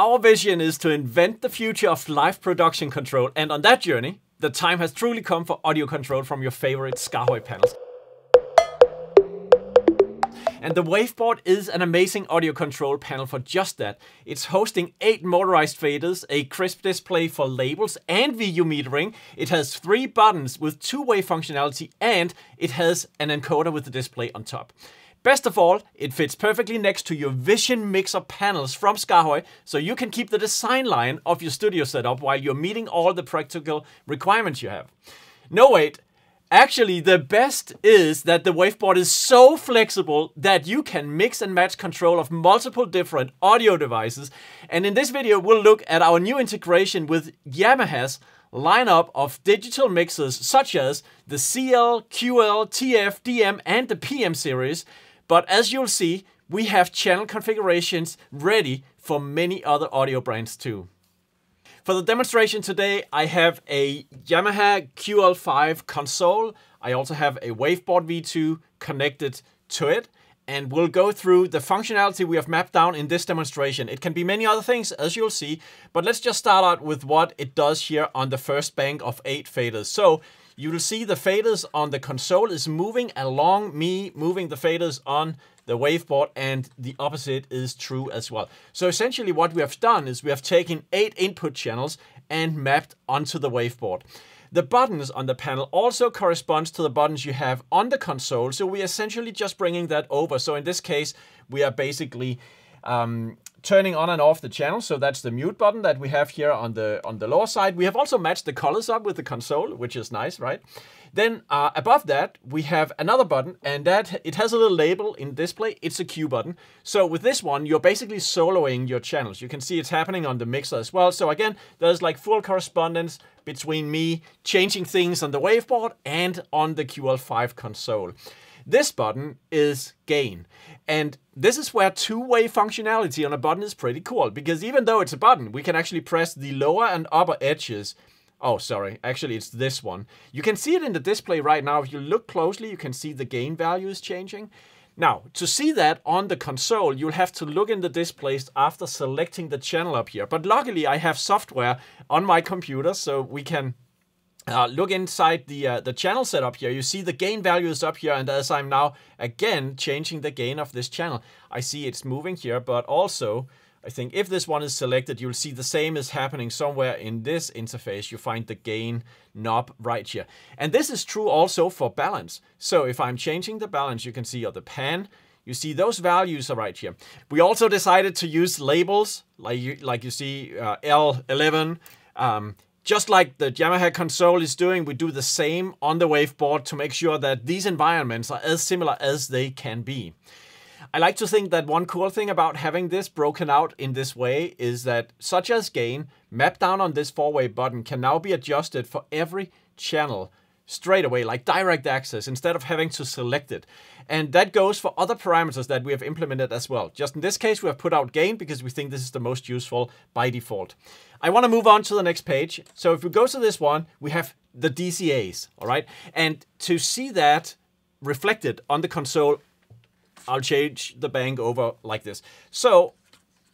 Our vision is to invent the future of live production control, and on that journey, the time has truly come for audio control from your favorite SKAARHOJ panels. And the Wave Board is an amazing audio control panel for just that. It's hosting 8 motorized faders, a crisp display for labels and VU metering. It has 3 buttons with two-way functionality, and it has an encoder with the display on top. Best of all, it fits perfectly next to your Vision Mixer panels from SKAARHOJ, so you can keep the design line of your studio setup while you're meeting all the practical requirements you have. No wait, actually the best is that the Wave Board is so flexible that you can mix and match control of multiple different audio devices. And in this video we'll look at our new integration with Yamaha's lineup of digital mixers such as the CL, QL, TF, DM and the PM series. But as you'll see, we have channel configurations ready for many other audio brands too. For the demonstration today, I have a Yamaha QL5 console. I also have a Wave Board V2 connected to it. And we'll go through the functionality we have mapped down in this demonstration. It can be many other things, as you'll see, but let's just start out with what it does here on the first bank of 8 faders. So you'll see the faders on the console is moving along me, moving the faders on the Wave Board, and the opposite is true as well. So essentially what we have done is we have taken 8 input channels and mapped onto the Wave Board. The buttons on the panel also corresponds to the buttons you have on the console, so we're essentially just bringing that over. So in this case, we are basically turning on and off the channel. So that's the mute button that we have here on the lower side. We have also matched the colors up with the console, which is nice, right? Then above that, we have another button, and that it has a little label in display. It's a Q button. So with this one, you're basically soloing your channels. You can see it's happening on the mixer as well. So again, there's like full correspondence between me changing things on the Wave Board and on the QL5 console. This button is gain. And this is where two-way functionality on a button is pretty cool, because even though it's a button, we can actually press the lower and upper edges. Oh, sorry, actually it's this one. You can see it in the display right now. If you look closely, you can see the gain value is changing. Now, to see that on the console, you'll have to look in the displays after selecting the channel up here. But luckily I have software on my computer, so we can look inside the channel setup here. You see the gain value is up here, and as I'm now again changing the gain of this channel, I see it's moving here, but also I think if this one is selected, you'll see the same is happening somewhere in this interface. You find the gain knob right here. And this is true also for balance. So if I'm changing the balance, you can see on the pan, you see those values are right here. We also decided to use labels, like you see L11, just like the Yamaha console is doing, we do the same on the Wave Board to make sure that these environments are as similar as they can be. I like to think that one cool thing about having this broken out in this way is that such as gain, mapped down on this four-way button, can now be adjusted for every channel straight away, like direct access, instead of having to select it. And that goes for other parameters that we have implemented as well. Just in this case, we have put out gain because we think this is the most useful by default. I want to move on to the next page. So if we go to this one, we have the DCAs, all right? And to see that reflected on the console, I'll change the bank over like this. So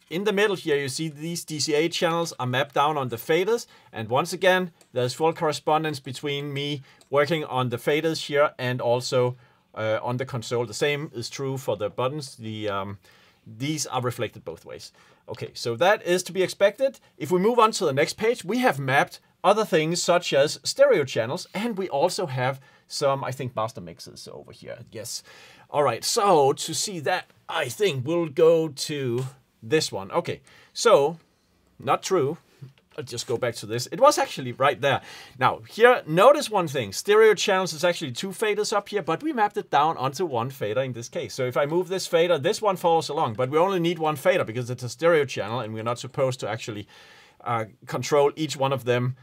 in the middle here, you see these DCA channels are mapped down on the faders. And once again, there's full correspondence between me working on the faders here and also on the console. The same is true for the buttons. These are reflected both ways. Okay, so that is to be expected. If we move on to the next page, we have mapped other things such as stereo channels, and we also have some, I think, master mixes over here. Yes. All right, so to see that, I think we'll go to this one. Okay, so not true. I'll just go back to this. It was actually right there. Now here, notice one thing. Stereo channels is actually 2 faders up here, but we mapped it down onto 1 fader in this case. So if I move this fader, this one follows along, but we only need 1 fader because it's a stereo channel and we're not supposed to actually control each one of them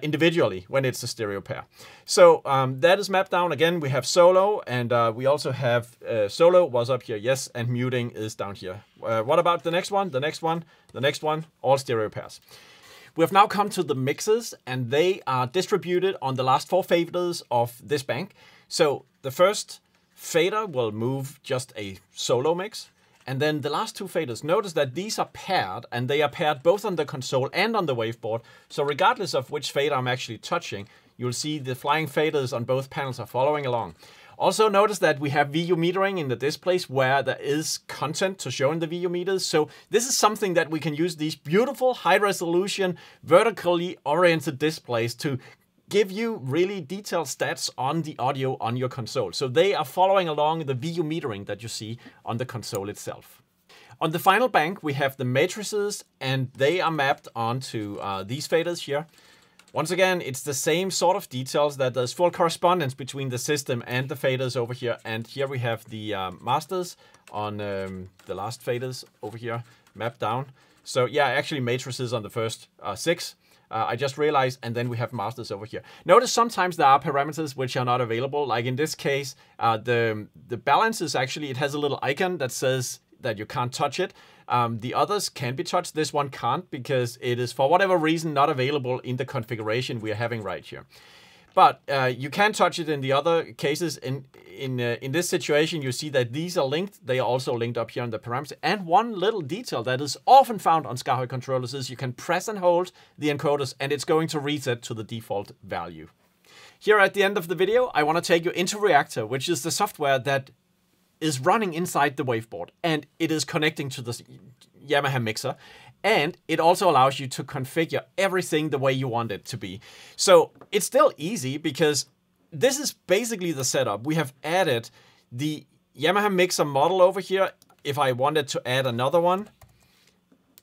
individually when it's a stereo pair. So that is mapped down. Again, we have solo, and we also have solo was up here, yes, and muting is down here. What about the next one? The next one, the next one, all stereo pairs. We have now come to the mixes, and they are distributed on the last 4 faders of this bank. So the first fader will move just a solo mix, And then the last two faders, notice that these are paired, and they are paired both on the console and on the waveboard. So regardless of which fader I'm actually touching, you'll see the flying faders on both panels are following along. Also notice that we have VU metering in the displays where there is content to show in the VU meters. So this is something that we can use these beautiful high resolution, vertically oriented displays to give you really detailed stats on the audio on your console. So they are following along the VU metering that you see on the console itself. On the final bank, we have the matrices, and they are mapped onto these faders here. Once again, it's the same sort of details that there's full correspondence between the system and the faders over here. And here we have the masters on the last faders over here mapped down. So yeah, actually matrices on the first six. I just realized, and then we have masters over here. Notice sometimes there are parameters which are not available, like in this case, the balance is actually, it has a little icon that says that you can't touch it. The others can be touched, this one can't, because it is for whatever reason not available in the configuration we are having right here. But you can touch it in the other cases. In this situation, you see that these are linked. They are also linked up here on the parameters. And one little detail that is often found on SKAARHOJ controllers is you can press and hold the encoders, and it's going to reset to the default value. Here at the end of the video, I want to take you into Reactor, which is the software that is running inside the waveboard, and it is connecting to the Yamaha mixer. And it also allows you to configure everything the way you want it to be. So it's still easy because this is basically the setup. We have added the Yamaha mixer model over here. If I wanted to add another one,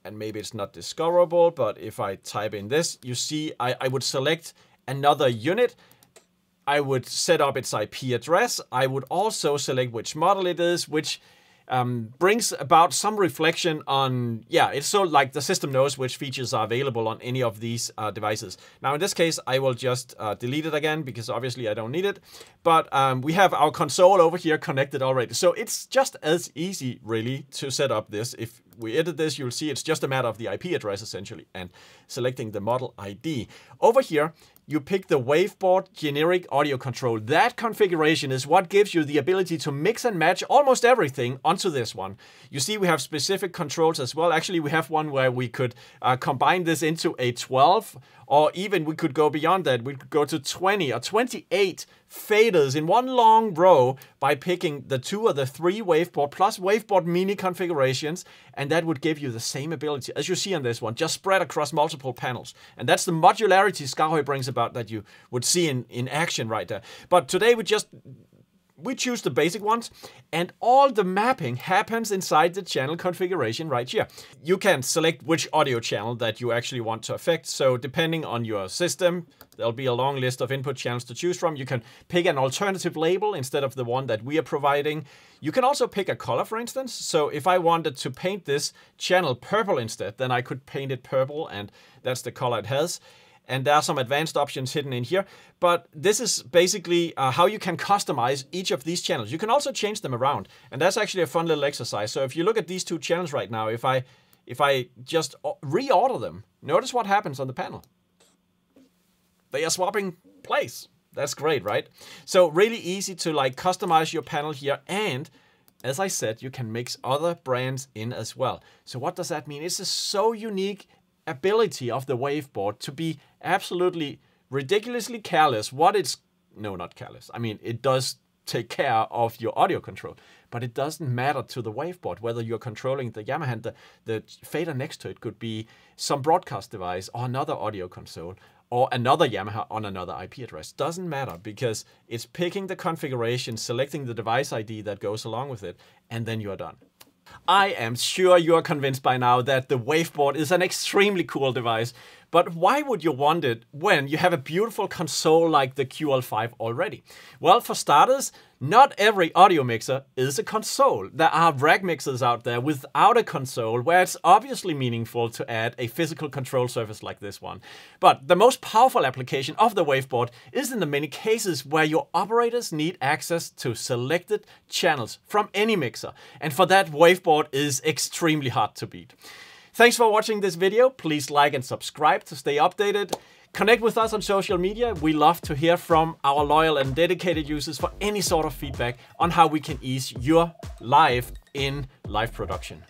and maybe it's not discoverable, but if I type in this, you see I would select another unit. I would set up its IP address. I would also select which model it is, which brings about some reflection on, yeah, it's so like the system knows which features are available on any of these devices. Now in this case, I will just delete it again because obviously I don't need it. But we have our console over here connected already. So it's just as easy really to set up this. If we edit this, you'll see it's just a matter of the IP address essentially and selecting the model ID. Over here, you pick the waveboard generic audio control. That configuration is what gives you the ability to mix and match almost everything onto this one. You see we have specific controls as well. Actually, we have one where we could combine this into a 12, or even we could go beyond that. We could go to 20 or 28 faders in one long row by picking the two or the three waveboard plus waveboard mini configurations. And that would give you the same ability as you see on this one, just spread across multiple panels. And that's the modularity SKAARHOJ brings about that you would see in action right there. But today we choose the basic ones, and all the mapping happens inside the channel configuration right here. You can select which audio channel that you actually want to affect. So depending on your system, there'll be a long list of input channels to choose from. You can pick an alternative label instead of the one that we are providing. You can also pick a color, for instance. So if I wanted to paint this channel purple instead, then I could paint it purple, and that's the color it has. And there are some advanced options hidden in here. But this is basically how you can customize each of these channels. You can also change them around. And that's actually a fun little exercise. So if you look at these two channels right now, if I just reorder them, notice what happens on the panel. They are swapping place. That's great, right? So really easy to like customize your panel here. And as I said, you can mix other brands in as well. So what does that mean? This is so unique ability of the waveboard to be absolutely ridiculously careless. It does take care of your audio control, but it doesn't matter to the waveboard whether you're controlling the Yamaha and the fader next to it could be some broadcast device or another audio console or another Yamaha on another IP address. Doesn't matter because it's picking the configuration, selecting the device ID that goes along with it, and then you're done. I am sure you're convinced by now that the waveboard is an extremely cool device, but why would you want it when you have a beautiful console like the QL5 already? Well, for starters, not every audio mixer is a console. There are rack mixers out there without a console where it's obviously meaningful to add a physical control surface like this one. But the most powerful application of the waveboard is in the many cases where your operators need access to selected channels from any mixer. And for that, waveboard is extremely hard to beat. Thanks for watching this video. Please like and subscribe to stay updated. Connect with us on social media. We love to hear from our loyal and dedicated users for any sort of feedback on how we can ease your life in live production.